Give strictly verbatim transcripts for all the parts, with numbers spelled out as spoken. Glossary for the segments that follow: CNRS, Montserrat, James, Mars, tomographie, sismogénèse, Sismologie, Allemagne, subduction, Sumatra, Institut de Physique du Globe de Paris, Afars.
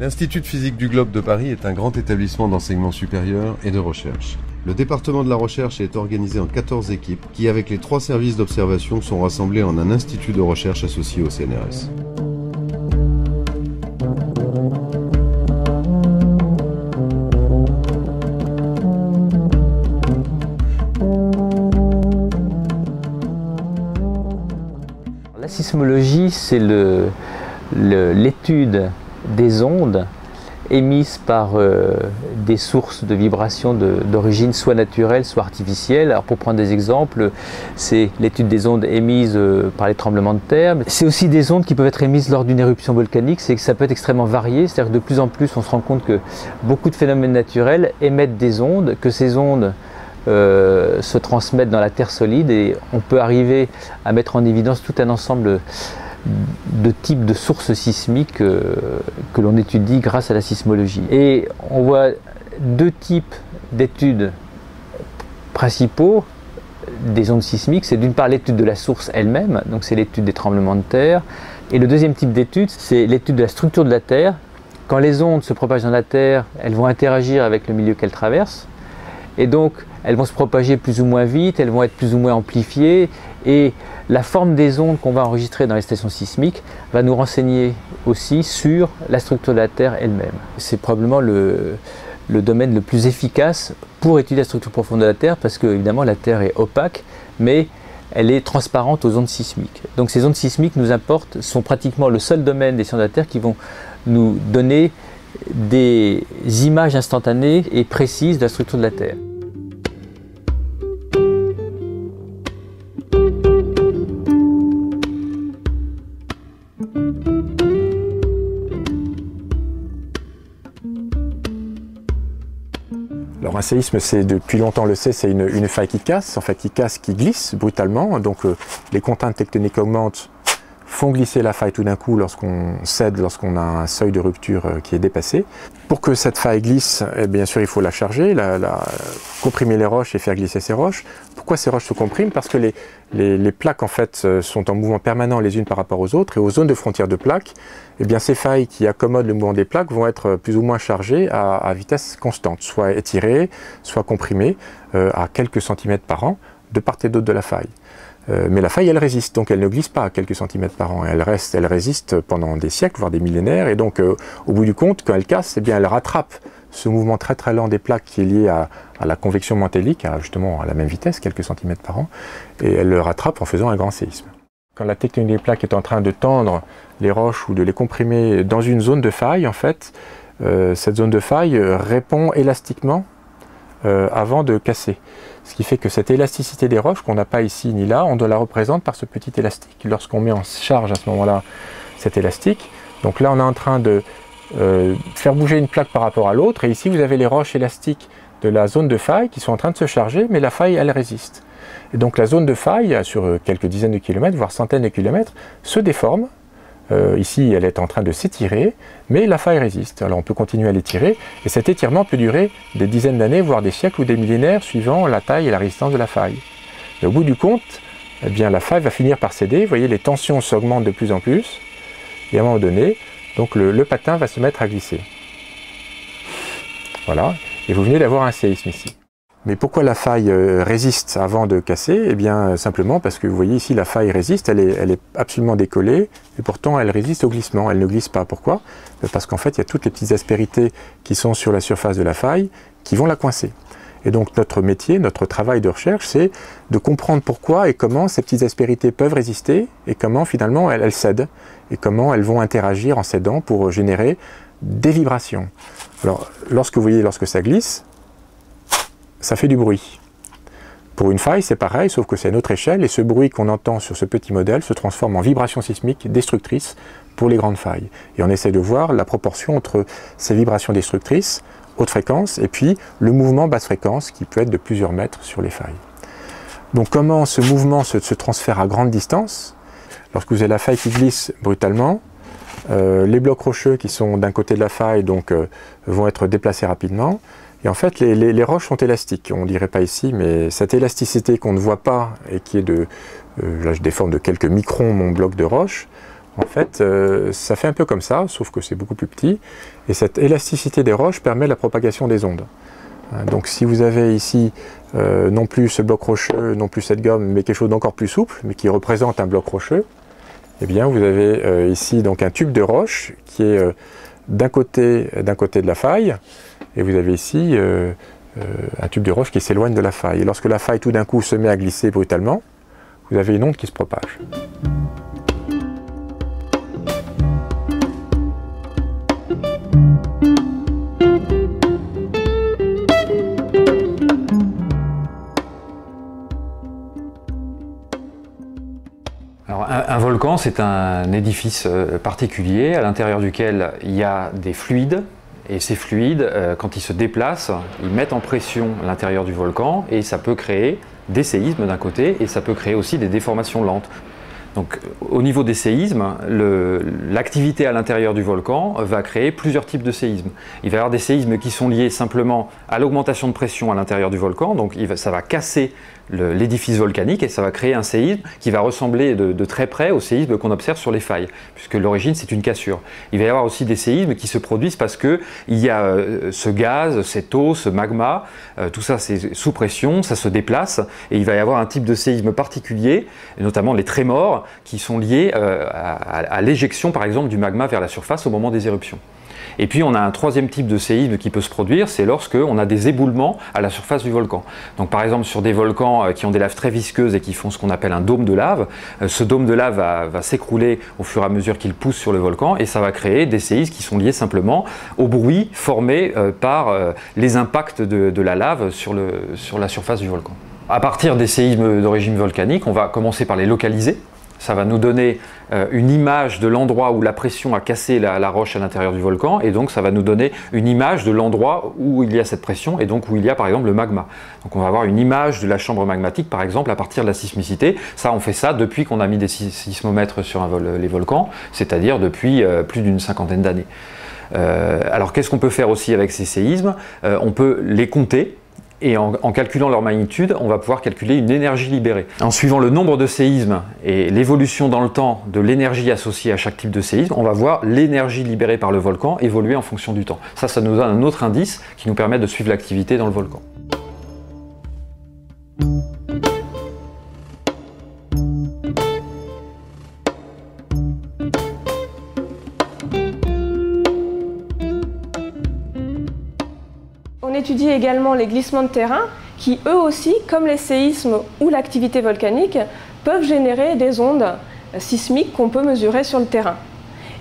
L'Institut de Physique du Globe de Paris est un grand établissement d'enseignement supérieur et de recherche. Le département de la recherche est organisé en quatorze équipes qui, avec les trois services d'observation, sont rassemblés en un institut de recherche associé au C N R S. La sismologie, c'est le, le, l'étude des ondes émises par euh, des sources de vibrations d'origine soit naturelle, soit artificielle. Alors pour prendre des exemples, c'est l'étude des ondes émises euh, par les tremblements de terre. C'est aussi des ondes qui peuvent être émises lors d'une éruption volcanique, c'est que ça peut être extrêmement varié, c'est-à-dire que de plus en plus on se rend compte que beaucoup de phénomènes naturels émettent des ondes, que ces ondes euh, se transmettent dans la terre solide et on peut arriver à mettre en évidence tout un ensemble de types de sources sismiques euh, que l'on étudie grâce à la sismologie. Et on voit deux types d'études principaux des ondes sismiques. C'est d'une part l'étude de la source elle-même, donc c'est l'étude des tremblements de terre. Et le deuxième type d'étude, c'est l'étude de la structure de la Terre. Quand les ondes se propagent dans la Terre, elles vont interagir avec le milieu qu'elles traversent. Et donc, elles vont se propager plus ou moins vite, elles vont être plus ou moins amplifiées. Et la forme des ondes qu'on va enregistrer dans les stations sismiques va nous renseigner aussi sur la structure de la Terre elle-même. C'est probablement le, le domaine le plus efficace pour étudier la structure profonde de la Terre parce que, évidemment, la Terre est opaque, mais elle est transparente aux ondes sismiques. Donc ces ondes sismiques nous apportent, sont pratiquement le seul domaine des sciences de la Terre qui vont nous donner des images instantanées et précises de la structure de la Terre. Alors un séisme, c'est depuis longtemps on le sait, c'est une, une faille qui casse, en fait qui casse, qui glisse brutalement, donc euh, les contraintes tectoniques augmentent, font glisser la faille tout d'un coup lorsqu'on cède, lorsqu'on a un seuil de rupture euh, qui est dépassé. Pour que cette faille glisse, eh bien sûr il faut la charger, la, la, comprimer les roches et faire glisser ces roches. Pourquoi ces roches se compriment? Parce que les, les, les plaques en fait sont en mouvement permanent les unes par rapport aux autres, et aux zones de frontières de plaques, eh bien ces failles qui accommodent le mouvement des plaques vont être plus ou moins chargées à, à vitesse constante, soit étirées, soit comprimées euh, à quelques centimètres par an de part et d'autre de la faille. Euh, mais la faille, elle résiste, donc elle ne glisse pas à quelques centimètres par an, elle reste, elle résiste pendant des siècles, voire des millénaires, et donc euh, au bout du compte, quand elle casse, eh bien, elle rattrape ce mouvement très très lent des plaques qui est lié à, à la convection mantélique, à, justement à la même vitesse, quelques centimètres par an, et elle le rattrape en faisant un grand séisme. Quand la tectonique des plaques est en train de tendre les roches ou de les comprimer dans une zone de faille, en fait, euh, cette zone de faille répond élastiquement euh, avant de casser. Ce qui fait que cette élasticité des roches, qu'on n'a pas ici ni là, on doit la représenter par ce petit élastique. Lorsqu'on met en charge à ce moment-là cet élastique, donc là on est en train de euh, faire bouger une plaque par rapport à l'autre, et ici vous avez les roches élastiques de la zone de faille qui sont en train de se charger, mais la faille elle résiste. Et donc la zone de faille, sur quelques dizaines de kilomètres, voire centaines de kilomètres, se déforme. Euh, ici elle est en train de s'étirer, mais la faille résiste. Alors on peut continuer à l'étirer, et cet étirement peut durer des dizaines d'années, voire des siècles ou des millénaires, suivant la taille et la résistance de la faille. Et au bout du compte, eh bien, la faille va finir par céder. Vous voyez, les tensions s'augmentent de plus en plus, et à un moment donné, donc le, le patin va se mettre à glisser. Voilà, et vous venez d'avoir un séisme ici. Mais pourquoi la faille résiste avant de casser? Eh bien, simplement parce que vous voyez ici, la faille résiste, elle est, elle est absolument décollée, et pourtant elle résiste au glissement, elle ne glisse pas. Pourquoi? Parce qu'en fait, il y a toutes les petites aspérités qui sont sur la surface de la faille qui vont la coincer. Et donc notre métier, notre travail de recherche, c'est de comprendre pourquoi et comment ces petites aspérités peuvent résister, et comment finalement elles, elles cèdent, et comment elles vont interagir en cédant pour générer des vibrations. Alors, lorsque vous voyez, lorsque ça glisse, ça fait du bruit. Pour une faille, c'est pareil, sauf que c'est à notre échelle, et ce bruit qu'on entend sur ce petit modèle se transforme en vibrations sismiques destructrices pour les grandes failles. Et on essaie de voir la proportion entre ces vibrations destructrices, haute fréquence, et puis le mouvement basse fréquence, qui peut être de plusieurs mètres sur les failles. Donc comment ce mouvement se, se transfère à grande distance? Lorsque vous avez la faille qui glisse brutalement, euh, les blocs rocheux qui sont d'un côté de la faille donc, euh, vont être déplacés rapidement. Et en fait, les, les, les roches sont élastiques, on ne dirait pas ici, mais cette élasticité qu'on ne voit pas et qui est de, euh, là je déforme de quelques microns mon bloc de roche, en fait, euh, ça fait un peu comme ça, sauf que c'est beaucoup plus petit. Et cette élasticité des roches permet la propagation des ondes. Donc si vous avez ici euh, non plus ce bloc rocheux, non plus cette gomme, mais quelque chose d'encore plus souple, mais qui représente un bloc rocheux, eh bien vous avez euh, ici donc un tube de roche qui est euh, d'un côté, d'un côté de la faille, et vous avez ici euh, euh, un tube de roche qui s'éloigne de la faille. Et lorsque la faille tout d'un coup se met à glisser brutalement, vous avez une onde qui se propage. Un volcan, c'est un édifice particulier à l'intérieur duquel il y a des fluides, et ces fluides, quand ils se déplacent, ils mettent en pression l'intérieur du volcan, et ça peut créer des séismes d'un côté, et ça peut créer aussi des déformations lentes. Donc au niveau des séismes, l'activité à l'intérieur du volcan va créer plusieurs types de séismes. Il va y avoir des séismes qui sont liés simplement à l'augmentation de pression à l'intérieur du volcan, donc il va, ça va casser l'édifice volcanique et ça va créer un séisme qui va ressembler de, de très près au séisme qu'on observe sur les failles, puisque l'origine c'est une cassure. Il va y avoir aussi des séismes qui se produisent parce qu'il y a euh, ce gaz, cette eau, ce magma, euh, tout ça c'est sous pression, ça se déplace, et il va y avoir un type de séisme particulier, notamment les trémors, qui sont liés euh, à, à l'éjection par exemple du magma vers la surface au moment des éruptions. Et puis on a un troisième type de séisme qui peut se produire, c'est lorsqu'on a des éboulements à la surface du volcan. Donc par exemple sur des volcans qui ont des laves très visqueuses et qui font ce qu'on appelle un dôme de lave, ce dôme de lave va, va s'écrouler au fur et à mesure qu'il pousse sur le volcan, et ça va créer des séismes qui sont liés simplement au bruit formé par les impacts de, de la lave sur, le, sur la surface du volcan. À partir des séismes d'origine volcanique, on va commencer par les localiser. Ça va nous donner une image de l'endroit où la pression a cassé la, la roche à l'intérieur du volcan, et donc ça va nous donner une image de l'endroit où il y a cette pression et donc où il y a par exemple le magma. Donc on va avoir une image de la chambre magmatique par exemple à partir de la sismicité. Ça, on fait ça depuis qu'on a mis des sismomètres sur un vol, les volcans, c'est-à-dire depuis plus d'une cinquantaine d'années. Euh, alors qu'est-ce qu'on peut faire aussi avec ces séismes? euh, On peut les compter. Et en, en calculant leur magnitude, on va pouvoir calculer une énergie libérée. En suivant le nombre de séismes et l'évolution dans le temps de l'énergie associée à chaque type de séisme, on va voir l'énergie libérée par le volcan évoluer en fonction du temps. Ça, ça nous donne un autre indice qui nous permet de suivre l'activité dans le volcan. On étudie également les glissements de terrain qui, eux aussi, comme les séismes ou l'activité volcanique, peuvent générer des ondes sismiques qu'on peut mesurer sur le terrain.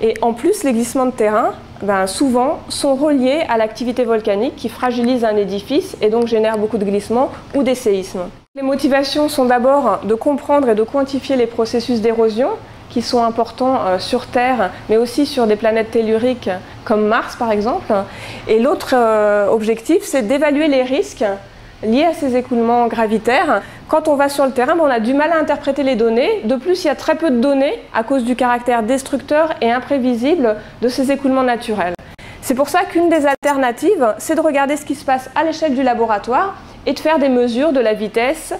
Et en plus, les glissements de terrain, ben, souvent, sont reliés à l'activité volcanique qui fragilise un édifice et donc génère beaucoup de glissements ou des séismes. Les motivations sont d'abord de comprendre et de quantifier les processus d'érosion qui sont importants sur Terre, mais aussi sur des planètes telluriques comme Mars par exemple. Et l'autre objectif, c'est d'évaluer les risques liés à ces écoulements gravitaires. Quand on va sur le terrain, on a du mal à interpréter les données. De plus, il y a très peu de données à cause du caractère destructeur et imprévisible de ces écoulements naturels. C'est pour ça qu'une des alternatives, c'est de regarder ce qui se passe à l'échelle du laboratoire et de faire des mesures de la vitesse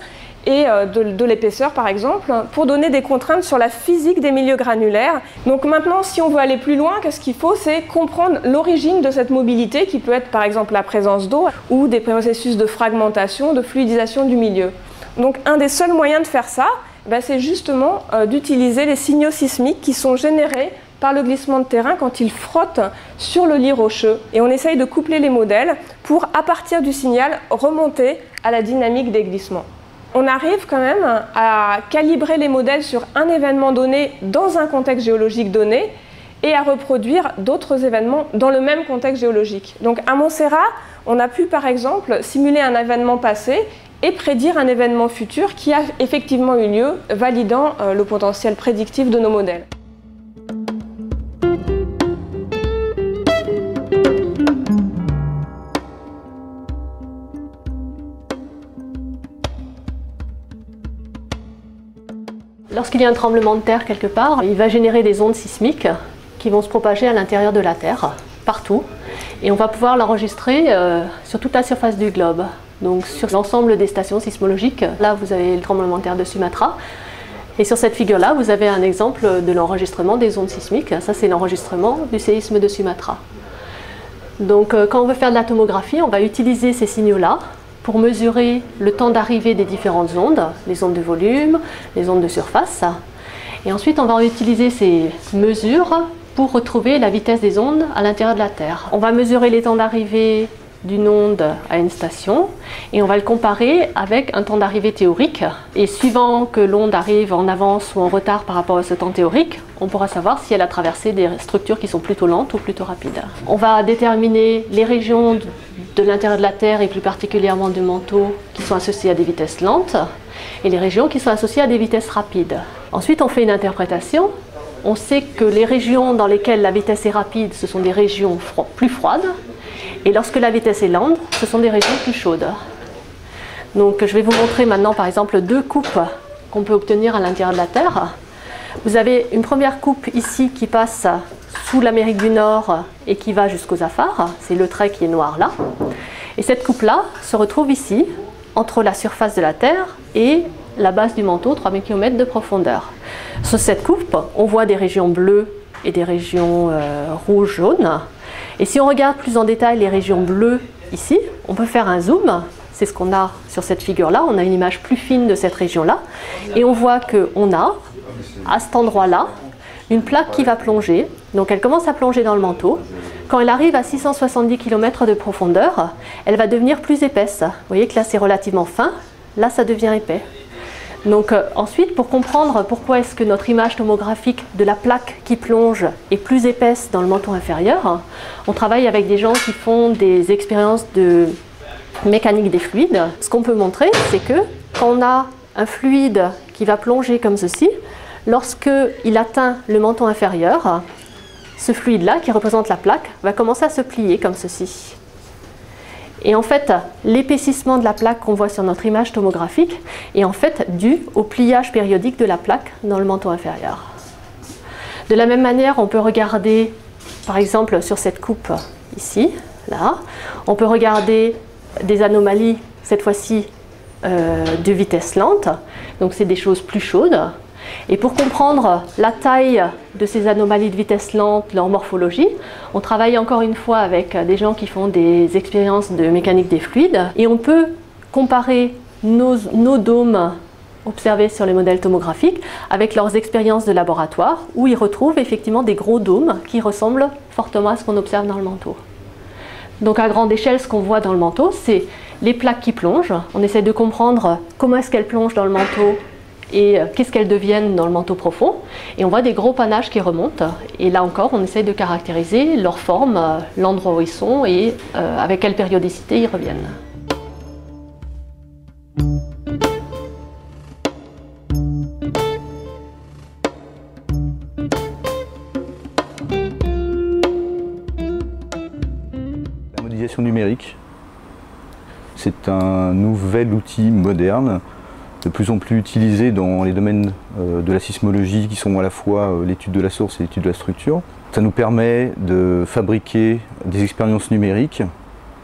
et de, de l'épaisseur par exemple, pour donner des contraintes sur la physique des milieux granulaires. Donc maintenant, si on veut aller plus loin, qu'est-ce qu'il faut? C'est comprendre l'origine de cette mobilité qui peut être par exemple la présence d'eau ou des processus de fragmentation, de fluidisation du milieu. Donc un des seuls moyens de faire ça, ben, c'est justement euh, d'utiliser les signaux sismiques qui sont générés par le glissement de terrain quand il frotte sur le lit rocheux. Et on essaye de coupler les modèles pour, à partir du signal, remonter à la dynamique des glissements. On arrive quand même à calibrer les modèles sur un événement donné dans un contexte géologique donné et à reproduire d'autres événements dans le même contexte géologique. Donc à Montserrat, on a pu par exemple simuler un événement passé et prédire un événement futur qui a effectivement eu lieu, validant le potentiel prédictif de nos modèles. Lorsqu'il y a un tremblement de terre quelque part, il va générer des ondes sismiques qui vont se propager à l'intérieur de la Terre, partout. Et on va pouvoir l'enregistrer euh, sur toute la surface du globe, donc sur l'ensemble des stations sismologiques. Là, vous avez le tremblement de terre de Sumatra. Et sur cette figure-là, vous avez un exemple de l'enregistrement des ondes sismiques. Ça, c'est l'enregistrement du séisme de Sumatra. Donc, quand on veut faire de la tomographie, on va utiliser ces signaux-là pour mesurer le temps d'arrivée des différentes ondes, les ondes de volume, les ondes de surface. Et ensuite, on va utiliser ces mesures pour retrouver la vitesse des ondes à l'intérieur de la Terre. On va mesurer les temps d'arrivée d'une onde à une station et on va le comparer avec un temps d'arrivée théorique, et suivant que l'onde arrive en avance ou en retard par rapport à ce temps théorique, on pourra savoir si elle a traversé des structures qui sont plutôt lentes ou plutôt rapides. On va déterminer les régions de l'intérieur de la Terre et plus particulièrement du manteau qui sont associées à des vitesses lentes et les régions qui sont associées à des vitesses rapides. Ensuite, on fait une interprétation. On sait que les régions dans lesquelles la vitesse est rapide, ce sont des régions fro- plus froides. Et lorsque la vitesse est lente, ce sont des régions plus chaudes. Donc je vais vous montrer maintenant par exemple deux coupes qu'on peut obtenir à l'intérieur de la Terre. Vous avez une première coupe ici qui passe sous l'Amérique du Nord et qui va jusqu'aux Afars. C'est le trait qui est noir là. Et cette coupe-là se retrouve ici, entre la surface de la Terre et la base du manteau, trois mille kilomètres de profondeur. Sur cette coupe, on voit des régions bleues et des régions euh, rouges-jaunes. Et si on regarde plus en détail les régions bleues ici, on peut faire un zoom. C'est ce qu'on a sur cette figure-là. On a une image plus fine de cette région-là. Et on voit qu'on a, à cet endroit-là, une plaque qui va plonger. Donc elle commence à plonger dans le manteau. Quand elle arrive à six cent soixante-dix kilomètres de profondeur, elle va devenir plus épaisse. Vous voyez que là, c'est relativement fin. Là, ça devient épais. Donc euh, ensuite, pour comprendre pourquoi est-ce que notre image tomographique de la plaque qui plonge est plus épaisse dans le manteau inférieur, on travaille avec des gens qui font des expériences de mécanique des fluides. Ce qu'on peut montrer, c'est que quand on a un fluide qui va plonger comme ceci, lorsqu'il atteint le manteau inférieur, ce fluide-là, qui représente la plaque, va commencer à se plier comme ceci. Et en fait, l'épaississement de la plaque qu'on voit sur notre image tomographique est en fait dû au pliage périodique de la plaque dans le manteau inférieur. De la même manière, on peut regarder, par exemple, sur cette coupe ici, là, on peut regarder des anomalies, cette fois-ci, euh, de vitesse lente. Donc, c'est des choses plus chaudes. Et pour comprendre la taille de ces anomalies de vitesse lente, leur morphologie, on travaille encore une fois avec des gens qui font des expériences de mécanique des fluides. Et on peut comparer nos, nos dômes observés sur les modèles tomographiques avec leurs expériences de laboratoire, où ils retrouvent effectivement des gros dômes qui ressemblent fortement à ce qu'on observe dans le manteau. Donc à grande échelle, ce qu'on voit dans le manteau, c'est les plaques qui plongent. On essaie de comprendre comment est-ce qu'elles plongent dans le manteau et qu'est-ce qu'elles deviennent dans le manteau profond. Et on voit des gros panaches qui remontent. Et là encore, on essaye de caractériser leur forme, l'endroit où ils sont et euh, avec quelle périodicité ils reviennent. La modélisation numérique, c'est un nouvel outil moderne de plus en plus utilisé dans les domaines de la sismologie, qui sont à la fois l'étude de la source et l'étude de la structure. Ça nous permet de fabriquer des expériences numériques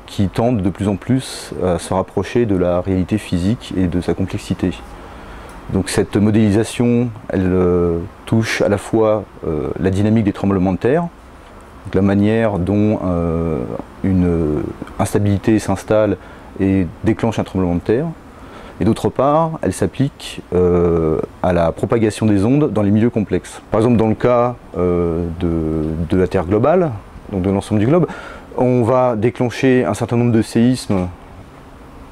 qui tendent de plus en plus à se rapprocher de la réalité physique et de sa complexité. Donc cette modélisation, elle touche à la fois la dynamique des tremblements de terre, donc la manière dont une instabilité s'installe et déclenche un tremblement de terre, et d'autre part, elle s'applique euh, à la propagation des ondes dans les milieux complexes. Par exemple, dans le cas euh, de, de la Terre globale, donc de l'ensemble du globe, on va déclencher un certain nombre de séismes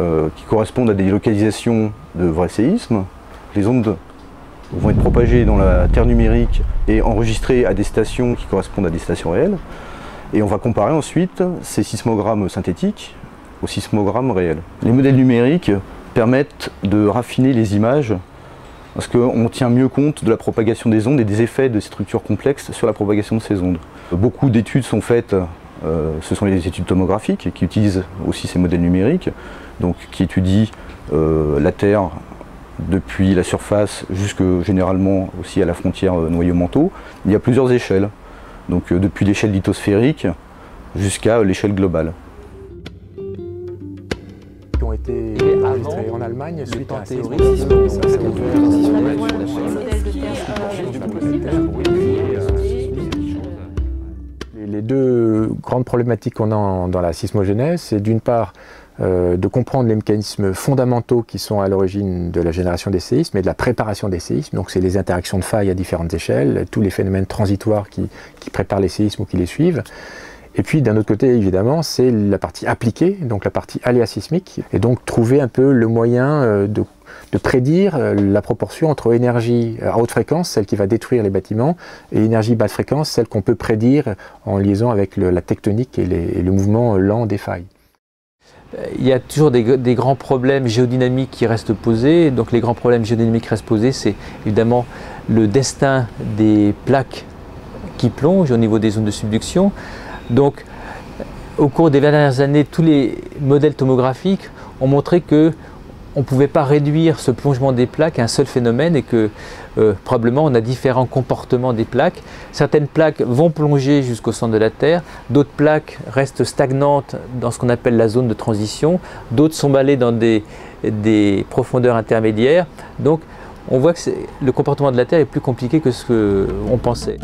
euh, qui correspondent à des localisations de vrais séismes. Les ondes vont être propagées dans la Terre numérique et enregistrées à des stations qui correspondent à des stations réelles. Et on va comparer ensuite ces sismogrammes synthétiques aux sismogrammes réels. Les modèles numériques permettent de raffiner les images parce qu'on tient mieux compte de la propagation des ondes et des effets de ces structures complexes sur la propagation de ces ondes. Beaucoup d'études sont faites, euh, ce sont les études tomographiques qui utilisent aussi ces modèles numériques, donc qui étudient euh, la Terre depuis la surface jusque généralement aussi à la frontière noyau-manteau. Il y a plusieurs échelles, donc euh, depuis l'échelle lithosphérique jusqu'à l'échelle globale. Qui ont été enregistrés en Allemagne. Allemagne suite à un théorique. Les deux grandes problématiques qu'on a dans la sismogénèse, c'est d'une part euh, de comprendre les mécanismes fondamentaux qui sont à l'origine de la génération des séismes et de la préparation des séismes. Donc c'est les interactions de failles à différentes échelles, tous les phénomènes transitoires qui, qui préparent les séismes ou qui les suivent. Et puis d'un autre côté, évidemment, c'est la partie appliquée, donc la partie aléa sismique, et donc trouver un peu le moyen de, de prédire la proportion entre énergie à haute fréquence, celle qui va détruire les bâtiments, et énergie basse fréquence, celle qu'on peut prédire en liaison avec le, la tectonique et, les, et le mouvement lent des failles. Il y a toujours des, des grands problèmes géodynamiques qui restent posés. Donc les grands problèmes géodynamiques restent posés, c'est évidemment le destin des plaques qui plongent au niveau des zones de subduction. Donc, au cours des dernières années, tous les modèles tomographiques ont montré qu'on ne pouvait pas réduire ce plongement des plaques à un seul phénomène et que euh, probablement on a différents comportements des plaques. Certaines plaques vont plonger jusqu'au centre de la Terre, d'autres plaques restent stagnantes dans ce qu'on appelle la zone de transition, d'autres sont emballées dans des, des profondeurs intermédiaires. Donc, on voit que le comportement de la Terre est plus compliqué que ce qu'on pensait.